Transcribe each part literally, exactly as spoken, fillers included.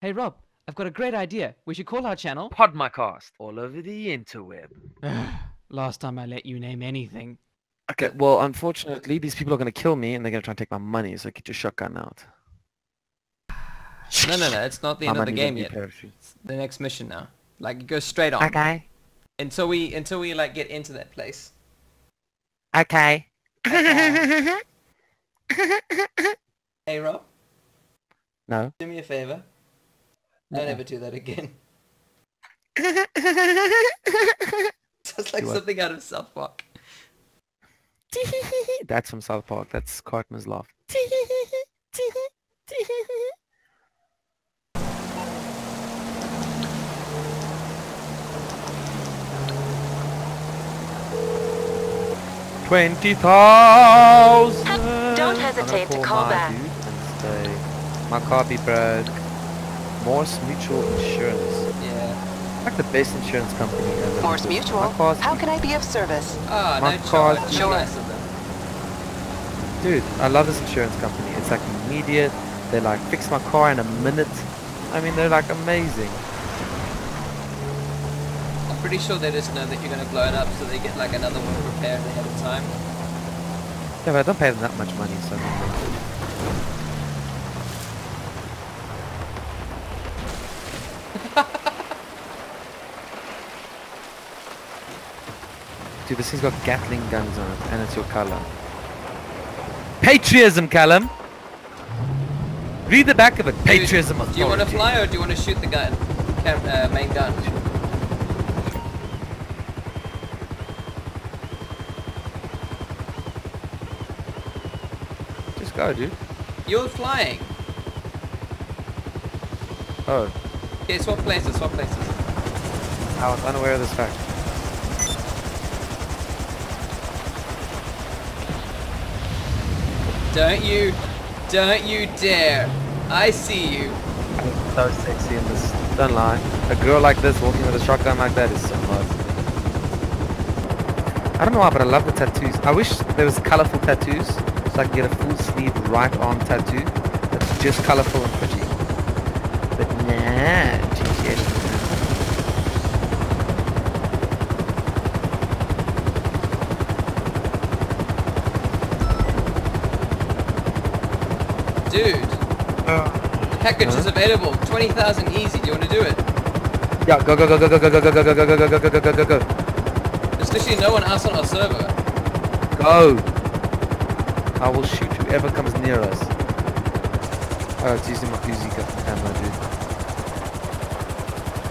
Hey, Rob, I've got a great idea. We should call our channel PodMyCast, all over the interweb. Last time I let you name anything. Okay, well, unfortunately, these people are going to kill me, and they're going to try and take my money, so get your shotgun out. No, no, no, it's not the end of the game yet. It's the next mission now. Like, go straight on. Okay. Until we, until we, like, get into that place. Okay. Okay. Hey, Rob? No? Do me a favor. No. I never do that again. Sounds like something out of South Park. That's from South Park. That's Cartman's laugh. Twenty thousand. Don't hesitate to call back. My copy, bro. Morse Mutual Insurance. Yeah. Like the best insurance company ever. Morse Mutual? How can I be of service? Oh, my no car's sure. Nice of them. Dude, I love this insurance company. It's like immediate. They like fix my car in a minute. I mean, they're like amazing. I'm pretty sure they just know that you're going to blow it up, so they get like another one repaired ahead of time. Yeah, but I don't pay them that much money, so... Dude, this thing's got Gatling guns on it, and it's your color. Patriotism, Callum! Read the back of it. Patriotism authority. Do you want to fly, or do you want to shoot the gun? Uh, main gun. Just go, dude. You're flying. Oh. Okay, swap places, swap places. I was unaware of this fact. Don't you, don't you dare. I see you. It's so sexy in this, don't lie. A girl like this walking with a shotgun like that is so nice. I don't know why, but I love the tattoos. I wish there was colorful tattoos, so I could get a full sleeve right arm tattoo that's just colorful and pretty. But nah, dude, uh, the package uh, is available. Twenty thousand easy. Do you want to do it? Yeah, go go go go go go go go go go go go go go go go. There's literally no one else on our server. Go. I will shoot whoever comes near us. Oh, it's using my Uzi camera, dude.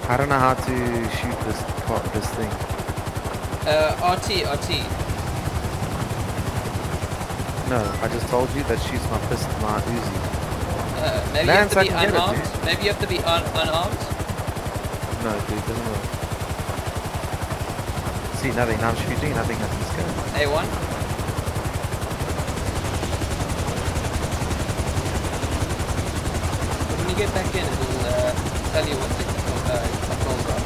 I don't know how to shoot this part, this thing. Uh, R T, R T. No, I just told you that shoots my pistol, my Uzi. Uh, maybe, Lance, you have to be unarmed? It, maybe you have to be un unarmed? No, dude, it doesn't work. See, nothing, now I'm shooting, and I think nothing's going. A one? When you get back in, it'll uh, tell you what the controls uh, are.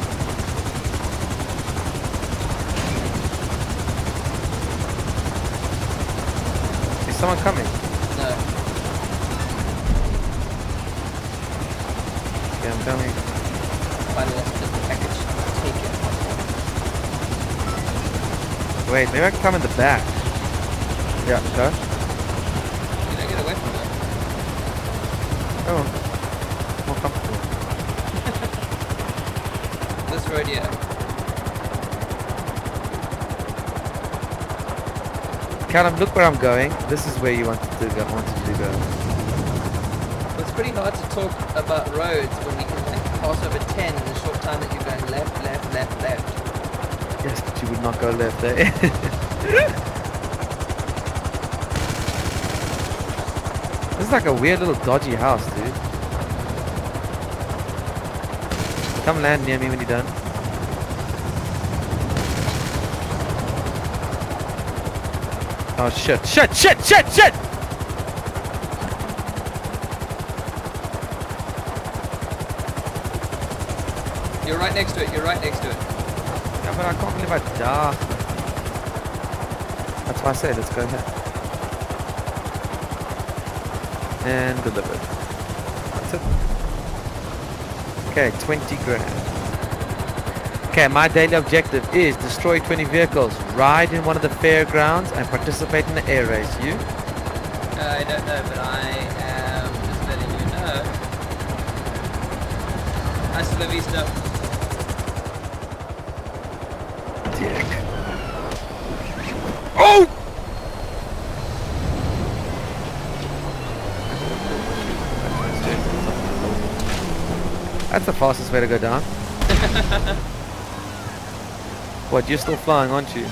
Someone coming? No. Yeah, I'm coming. Finally, let's get the package. Take it. Wait, maybe I can come in the back. Yeah, go. You don't get away from that. Oh. More comfortable. This road, yeah. Callum, look where I'm going. This is where you wanted to go. Wanted to go. It's pretty hard to talk about roads when you can like pass over ten in the short time that you're going left, left, left, left. Yes, but you would not go left there. This is like a weird little dodgy house, dude. Come land near me when you're done. Oh shit, shit, shit, shit, shit! You're right next to it, you're right next to it. Yeah, but I can't believe I died. That's why I said, let's go ahead. And deliver. That's it. Okay, twenty grand. Okay, my daily objective is destroy twenty vehicles, ride in one of the fairgrounds, and participate in the air race. You? Uh, I don't know, but I am just letting you know. Hasta la vista. Dick. Oh! That's the fastest way to go down. What, you're still flying, aren't you? No.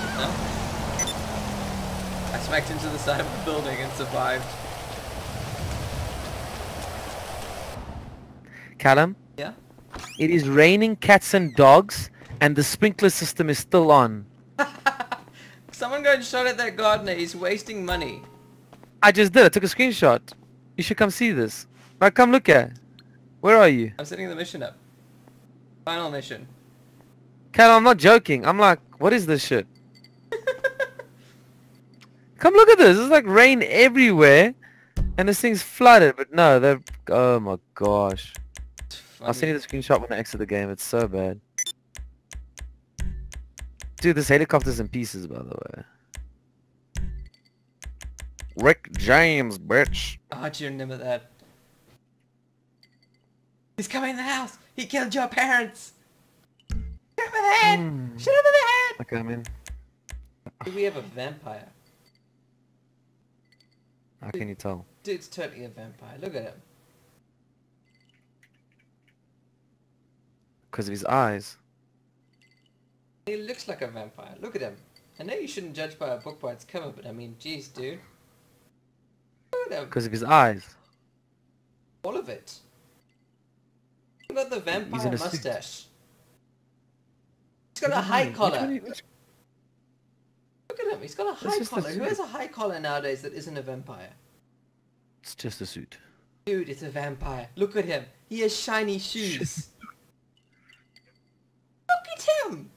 I smacked into the side of the building and survived. Callum? Yeah? It is raining cats and dogs, and the sprinkler system is still on. Someone go and shot at that gardener, he's wasting money. I just did, I took a screenshot. You should come see this. Now come look at it. Where are you? I'm setting the mission up. Final mission. Cal, I'm not joking. I'm like, what is this shit? Come look at this. It's like rain everywhere. And this thing's flooded. But no, they're... Oh my gosh. I'll send you the screenshot when I exit the game. It's so bad. Dude, this helicopter's in pieces, by the way. Rick James, bitch. Oh, do you remember that? He's coming in the house! He killed your parents! Shoot him in the head! Mm. Shoot him in the head! Okay, I'm in. Do we have a vampire? How dude, can you tell? Dude's totally a vampire. Look at him. Because of his eyes. He looks like a vampire. Look at him. I know you shouldn't judge by a book by its cover, but I mean, geez, dude. Look at him. Because of his eyes. All of it. Look at the vampire he's mustache. Suit. He's got a high collar. Look at him, he's got a high collar. Who has a high collar nowadays that isn't a vampire? It's just a suit. Dude, it's a vampire. Look at him. He has shiny shoes. Look at him!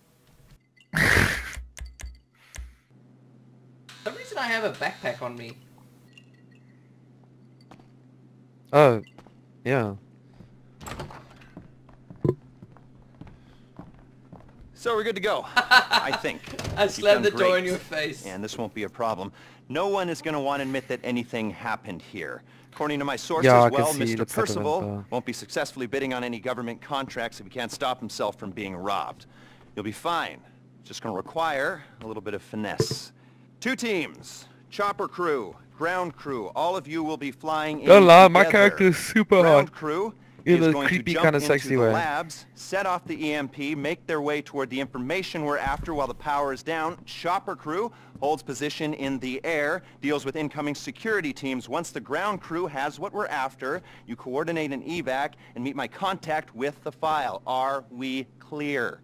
For some reason I have a backpack on me. Oh, yeah. So we're good to go, I think. I slammed the great. door in your face. And this won't be a problem. No one is going to want to admit that anything happened here. According to my sources, yeah, well, Mister Percival like won't be successfully bidding on any government contracts if he can't stop himself from being robbed. You'll be fine. It's just going to require a little bit of finesse. Two teams, chopper crew, ground crew, all of you will be flying in together. My character is super ground hard. Crew, He is going creepy, to jump kind of sexy into the way. labs, set off the E M P, make their way toward the information we're after while the power is down. Chopper crew holds position in the air, deals with incoming security teams. Once the ground crew has what we're after, you coordinate an evac and meet my contact with the file. Are we clear?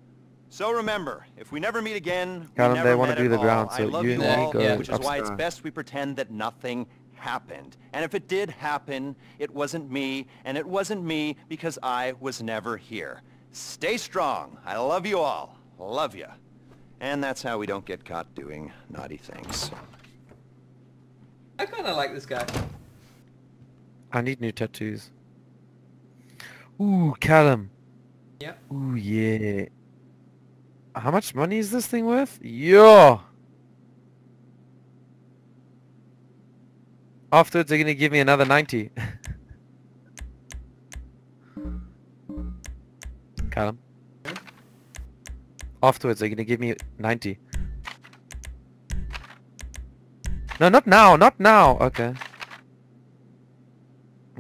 So remember, if we never meet again, we never met at all. I love you all, which is why it's best we pretend that nothing happened. And if it did happen, it wasn't me, and it wasn't me because I was never here. Stay strong. I love you all. Love you. And that's how we don't get caught doing naughty things. I kind of like this guy. I need new tattoos. Ooh, Callum. Yep. Ooh, yeah. How much money is this thing worth? Yeah. Afterwards, they're going to give me another ninety. Callum. Hmm? Afterwards, they're going to give me ninety. No, not now, not now. Okay.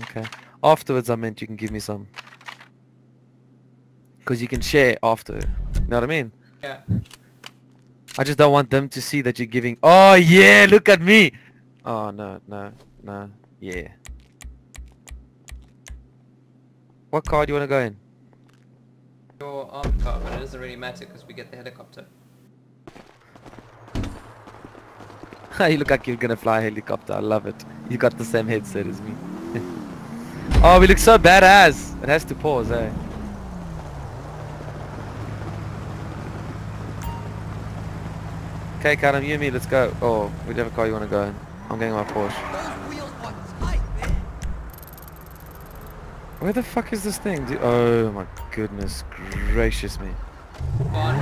Okay. Afterwards, I meant you can give me some. Because you can share after. You know what I mean? Yeah. I just don't want them to see that you're giving... Oh, yeah, look at me! Oh, no, no, no, yeah. What car do you want to go in? Your armed car, but it doesn't really matter because we get the helicopter. You look like you're going to fly a helicopter, I love it. You got the same headset as me. Oh, we look so badass. It has to pause, eh? Okay, Callum, you and me, let's go. Oh, whichever car you want to go in. I'm getting my Porsche. Where the fuck is this thing? Do oh my goodness gracious me. Bottle.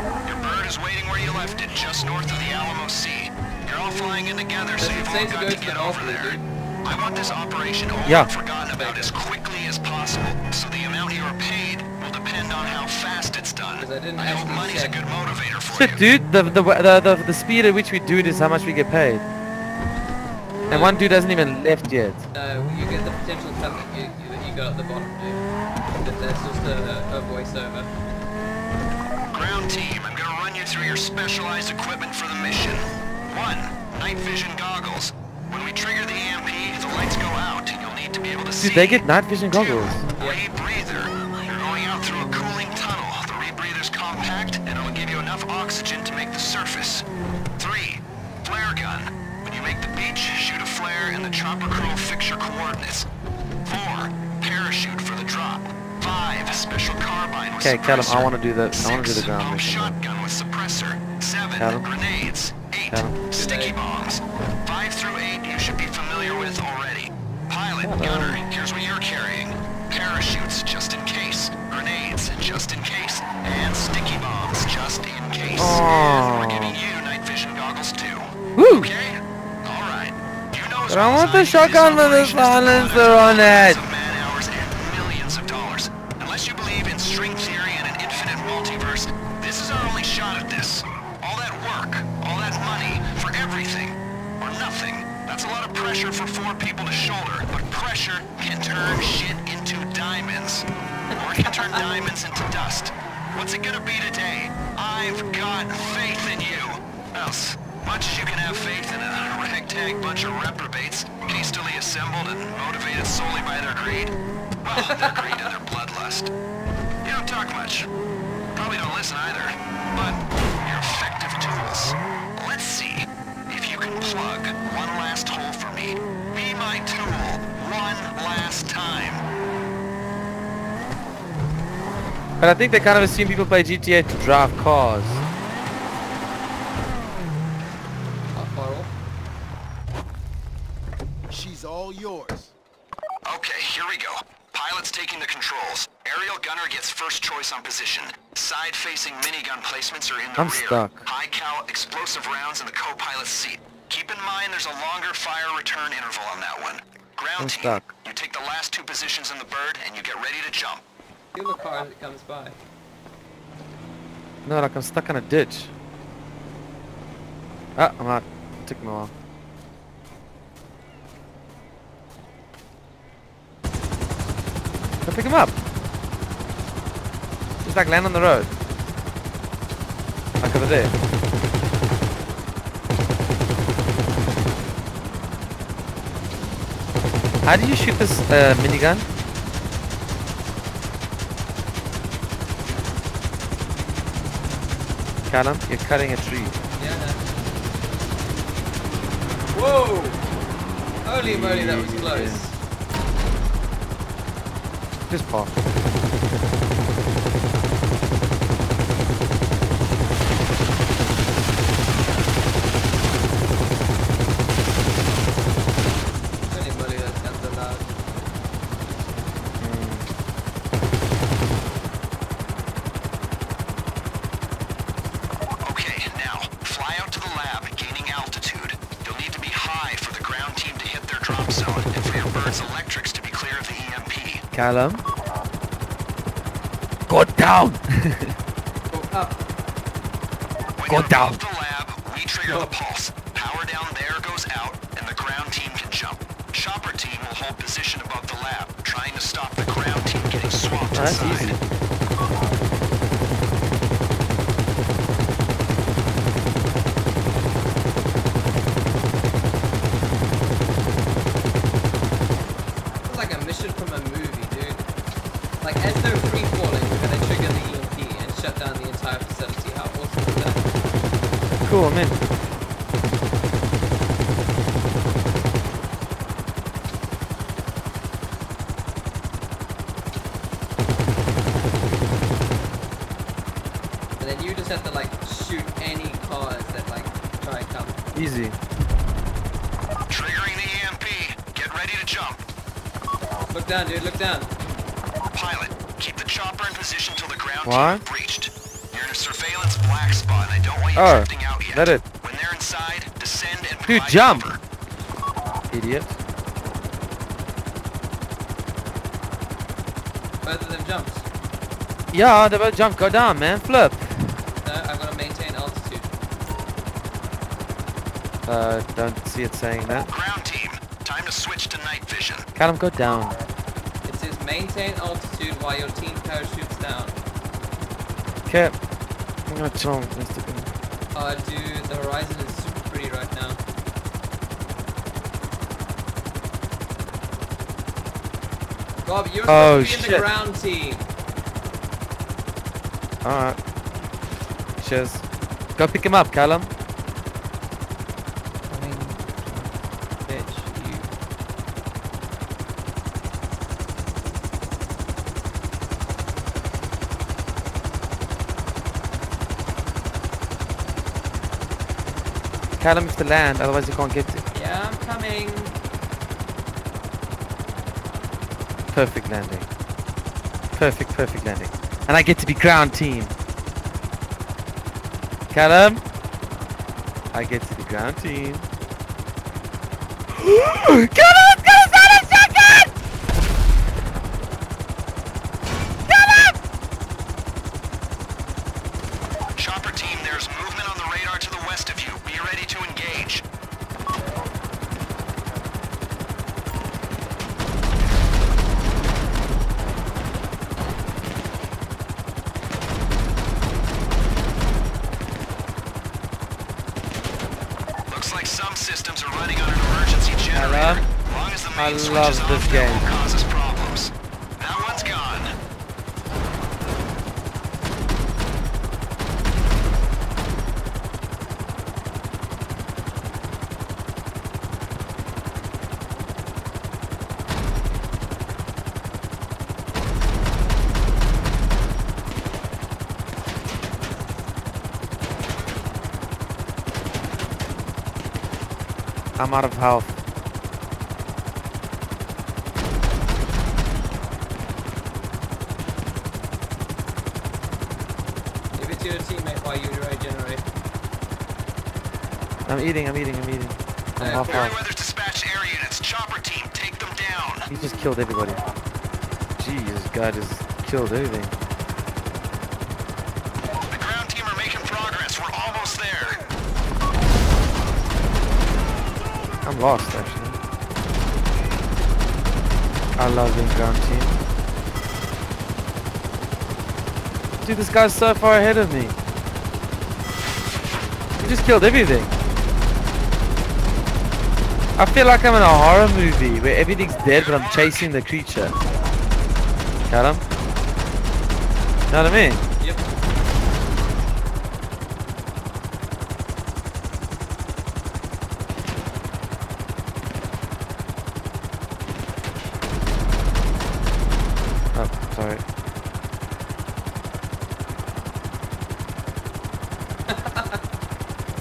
Your bird is waiting where you left it, just north of the Alamo Sea. You're all flying in together, so you've all got to get over there. I want this operation all yeah. forgotten about as quickly as possible, so the amount you are paid will depend on how fast it's done. I, didn't I hope money's check. a good motivator for Shit, you. Dude, the, the, the, the, the speed at which we do it is how much we get paid. And one dude hasn't even left yet. No, you get the potential talent you, you, that you got at the bottom, dude. But that's just a, a voiceover. Ground team, I'm gonna run you through your specialized equipment for the mission. One, night vision goggles. When we trigger the E M P, the lights go out. You'll need to be able to see. Dude, they get night vision goggles. Two, rebreather. You're going out through a cooling tunnel. The rebreather's compact, and it'll give you enough oxygen to make the surface. Three, flare gun. Make the beach, shoot a flare, and the chopper crew will fix your coordinates. Four, parachute for the drop. Five, special carbine with suppressor. Okay, Callum, I want to do the, I want to do the ground mission. Six, shotgun with suppressor. Seven, Callum. grenades. Eight, Callum. sticky bombs. Five through eight, you should be familiar with already. Pilot, Hello. gunner, here's what you're carrying. Parachutes, just in case. Grenades, just in case. And sticky bombs, just in case. Oh. We're giving you night vision goggles too. Woo. Okay? But I want the shotgun with the silencer on it! Man hours and millions of dollars. Unless you believe in string theory and an infinite multiverse, this is our only shot at this. All that work, all that money, for everything, or nothing. That's a lot of pressure for four people to shoulder, but pressure can turn shit into diamonds. Or it can turn diamonds into dust. What's it gonna be today? I've got faith in you. Else. Much as you can have faith in a ragtag bunch of reprobates, hastily assembled and motivated solely by their greed. Well, their greed and their bloodlust. You don't talk much. Probably don't listen either. But you're effective tools. Let's see if you can plug one last hole for me. Be my tool one last time. But I think they kind of assume people play G T A to drive cars. Yours. Okay, here we go. Pilot's taking the controls. Aerial gunner gets first choice on position. Side-facing minigun placements are in the I'm rear. Stuck. High cow explosive rounds in the co-pilot's seat. Keep in mind there's a longer fire return interval on that one. Ground I'm team, stuck. you take the last two positions in the bird and you get ready to jump. Kill the car as it comes by. No, like I'm stuck in a ditch. Ah, I'm out. It took me a while. Go pick him up. Just like land on the road. Like over there. How do you shoot this uh, minigun? Callum, you're cutting a tree. Yeah. Whoa! Holy moly, that was close. Yeah. This park. Anybody that sounds allowed. Mm. Okay, now fly out to the lab, gaining altitude. You'll need to be high for the ground team to hit their drop zone and for your bird's electrics to be clear of the E M P. Callum? Go down! Go up. When Go down. The lab, we trigger the pulse. Power down there goes out, and the ground team can jump. Chopper team will hold position above the lab, trying to stop the ground team getting swamped That's inside. Easy. It's like a mission from a movie, dude. Like as they're free falling. Shut down the entire facility. How awesome is that? Cool, I'm in. And then you just have to like shoot any cars that like try to come. Easy. Triggering the E M P. Get ready to jump. Look down, dude, look down. Pilot, keep the chopper in position till the ground what? team breached. You're in a surveillance black spot and I don't want you oh, drifting out yet. That it. When they're inside, descend and provide Dude, jump! Cover. Idiot. Both of them jumps. Yeah, they both jump. Go down, man. Flip. No, I'm gonna maintain altitude. Uh, don't see it saying that. Ground team, time to switch to night vision. Can them go down? It says maintain altitude while your team parachutes down. Okay. I'm gonna turn Instagram. Uh, dude, the horizon is super pretty right now. Bob, you're oh, supposed to be shit. in the ground team. Alright. Cheers. Go pick him up, Callum. I mean, bitch, you. Callum is to land, otherwise you can't get it. Yeah, I'm coming. Perfect landing. Perfect, perfect landing. And I get to be ground team. Callum? I get to be ground team. Callum, Callum's not a second! Callum! Chopper team, there's movement on the radar to the west of you. Be ready to engage. I love this game. Causes problems. That one's gone. I'm out of health. I'm eating, I'm eating, I'm eating. I'm half life. Dispatch air units. Chopper team, take them down. He just killed everybody. Jesus, God just killed everything. The ground team are making progress. We're almost there. I'm lost, actually. I love being ground team. Dude, this guy's so far ahead of me. He just killed everything. I feel like I'm in a horror movie where everything's dead but I'm chasing the creature. Got him? Know what I mean? Yep. Oh, sorry.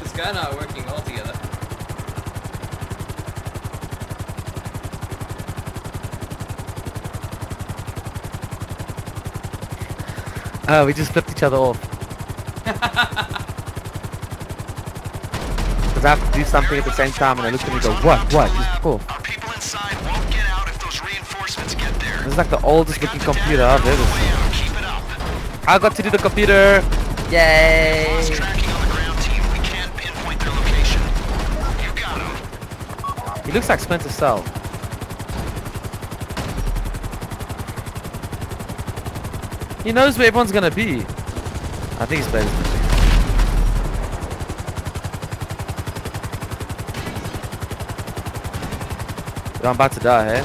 This guy not working altogether. Oh, we just flipped each other off. Because I have to do something at the same time and I looked at me and go, what, what, just cool. Our people inside won't get out if those reinforcements get there. This is like the oldest looking computer I've ever seen. I got to do the computer! Yay! He looks like Splinter Cell. He knows where everyone's gonna be. I think he's better. But I'm about to die, eh?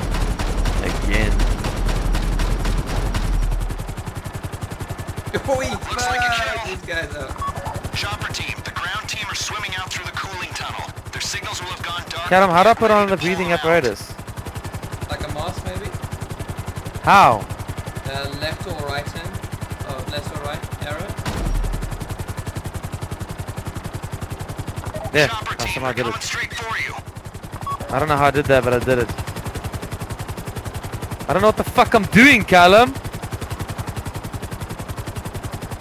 Again. Looks like a kill. These guys up. Chopper team, the ground team are swimming out through the cooling tunnel. Their signals will have gone dark. Callum, how do I put on the breathing apparatus? Like a mask, maybe? How? Uh, left or right hand, oh, left or right arrow. There, that's how I did it. I don't know how I did that, but I did it. I don't know what the fuck I'm doing, Callum.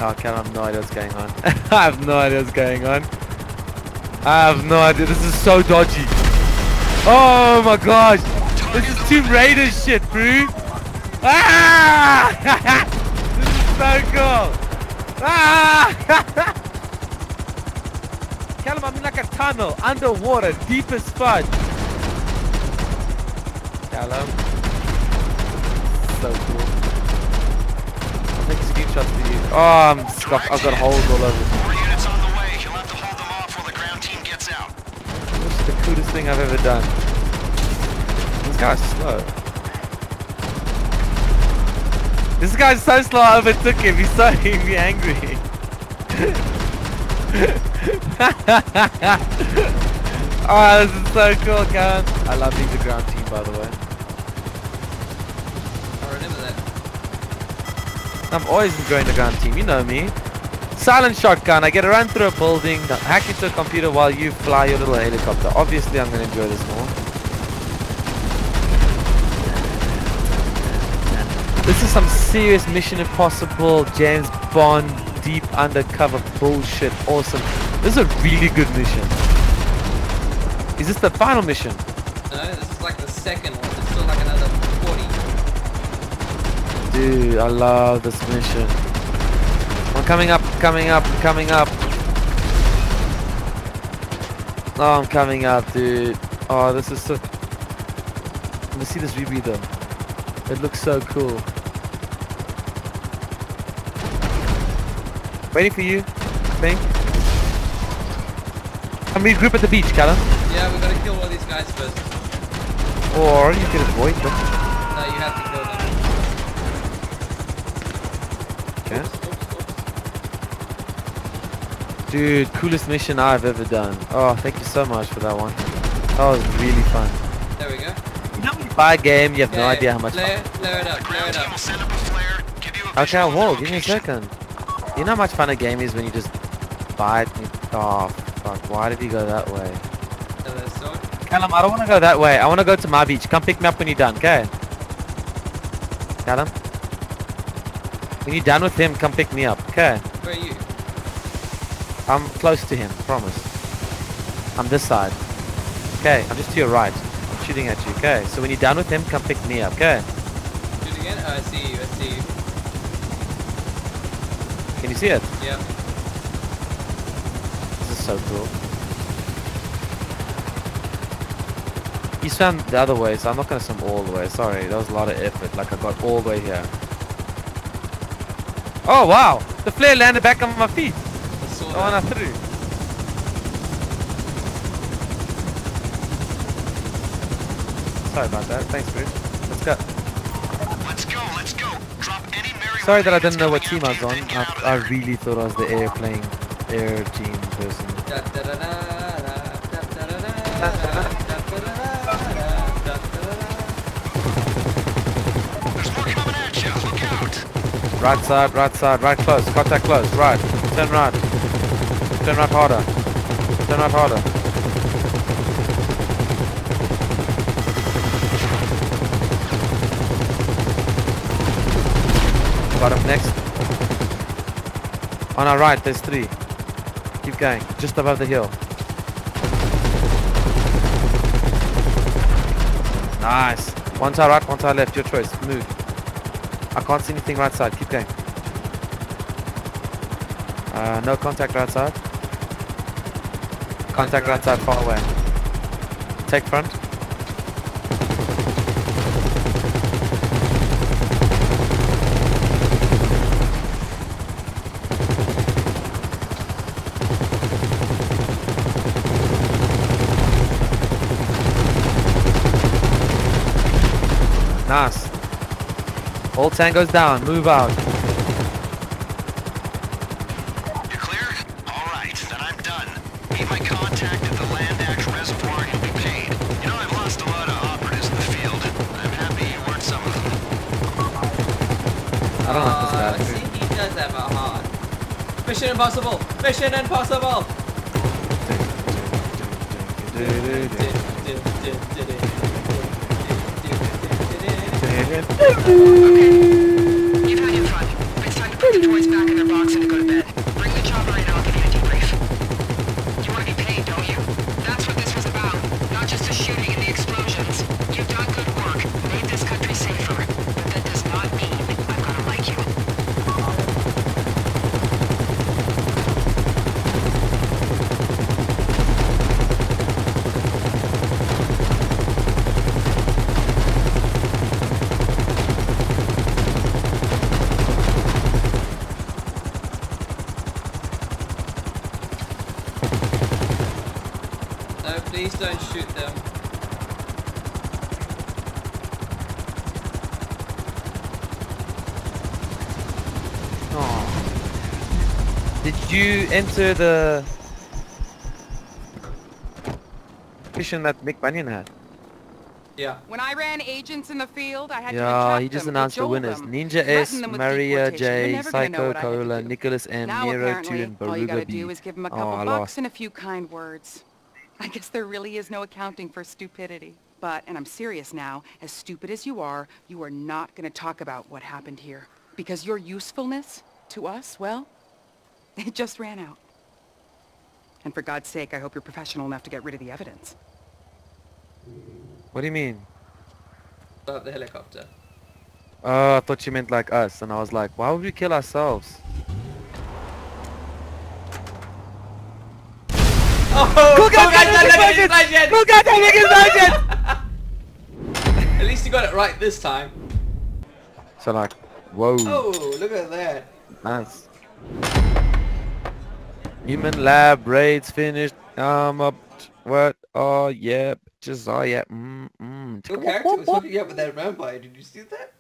Oh, Callum, I have no idea what's going on. I have no idea what's going on. I have no idea. This is so dodgy. Oh my gosh. This is Tomb Raider shit, bro. Ah! This is so cool. Ah! Callum, I'm in like a tunnel, underwater, deep as fudge. Callum. So cool. I'll take screenshots for you. Oh, I'm stuck. I've got holes all over me. More units on the way. You'll have to hold them off while the ground team gets out. This is the coolest thing I've ever done. This guy's slow. This guy's so slow I overtook him. He's so he'd be angry. Oh, this is so cool, Callum. I love being the ground team, by the way. I remember that. I'm always enjoying the ground team, you know me. Silent shotgun, I get to run through a building, hack into a computer while you fly your little helicopter. Obviously, I'm going to enjoy this more. This is some serious Mission Impossible, James Bond, deep undercover bullshit. Awesome. This is a really good mission. Is this the final mission? No, this is like the second one. It's still like another forty. Dude, I love this mission. I'm coming up, coming up, coming up. Oh, I'm coming up, dude. Oh, this is so... Let me see this repeat though. It looks so cool. Waiting for you, I think. I'm regroup at the beach, Callum. Yeah, we gotta kill one of these guys first. Or you can avoid them. No, you have to kill them. Okay. Oops, oops, oops. Dude, coolest mission I've ever done. Oh, thank you so much for that one. That was really fun. There we go. Bye game, you have yeah, no idea how much flare, fun. Flare it up, flare it up. Set up a flare, give you a okay, whoa, give me a second. You know how much fun a game is when you just buy it and oh. Why did he go that way? Callum, I don't want to go that way. I want to go to my beach. Come pick me up when you're done, okay? Callum? When you're done with him, come pick me up, okay? Where are you? I'm close to him, promise. I'm this side. Okay, I'm just to your right. I'm shooting at you, okay? So when you're done with him, come pick me up, okay? Shoot again? Oh, I see you, I see you. Can you see it? Yeah. So cool. He swam the other way, so I'm not gonna swim all the way. Sorry, that was a lot of effort. Like I got all the way here. Oh wow! The flare landed back on my feet. I saw that. Oh, and I threw. Sorry about that. Thanks, dude. Let's go. Let's go. Let's go. Drop any merry. Sorry that I didn't know what team I was on. I, I really thought I was the airplane air team person. Right side, right side, right close, contact close, right, turn right, turn right harder, turn right harder. Got him next. On our right, there's three. Keep going, just above the hill. Nice. One to our right, one to our left, your choice. Move. I can't see anything right side, keep going. Uh, no contact right side. Contact right side, far away. Take front. Nice. All tango's down. Move out. You're clear? Alright, then I'm done. Meet my contact at the Land Axe Reservoir and be paid. You know, I've lost a lot of operatives in the field. I'm happy you weren't some of them. I don't know if uh, this guy. See, he does have a heart. Mission Impossible! Mission Impossible! Do, do, do, do, do, do, do, do, do, do. Did again. Okay. You've had your fun. It's time to put the toys back in their box and to go to bed. Bring the chopper in and I'll give you a debrief. You want to be paid, don't you? That's what this was about. Not just the shooting and the explosions. You've done good work, made this country safer. But that does not mean I'm gonna like you. Please don't shoot them. Oh. Did you enter the mission that Mick Bunyan had? Yeah. When I ran agents in the field, I had yeah, to Yeah, he just them, announced the winners. Them. Ninja S, Maria J, Psycho Cola, Nicholas M, now Nero two, and Baruga B. All you gotta B. do is give them a couple oh, bucks and a few kind words. I guess there really is no accounting for stupidity. But, and I'm serious now, as stupid as you are, you are not going to talk about what happened here. Because your usefulness to us, well, it just ran out. And for God's sake, I hope you're professional enough to get rid of the evidence. What do you mean? About the helicopter. Uh, I thought you meant like us, and I was like, why would we kill ourselves? At least you got it right this time. So like, whoa. Oh, look at that. Nice. Human lab raids finished. I'm up. What? Oh yeah. Just oh yeah. Mm mm. What character was looking up at that vampire? Did you see that?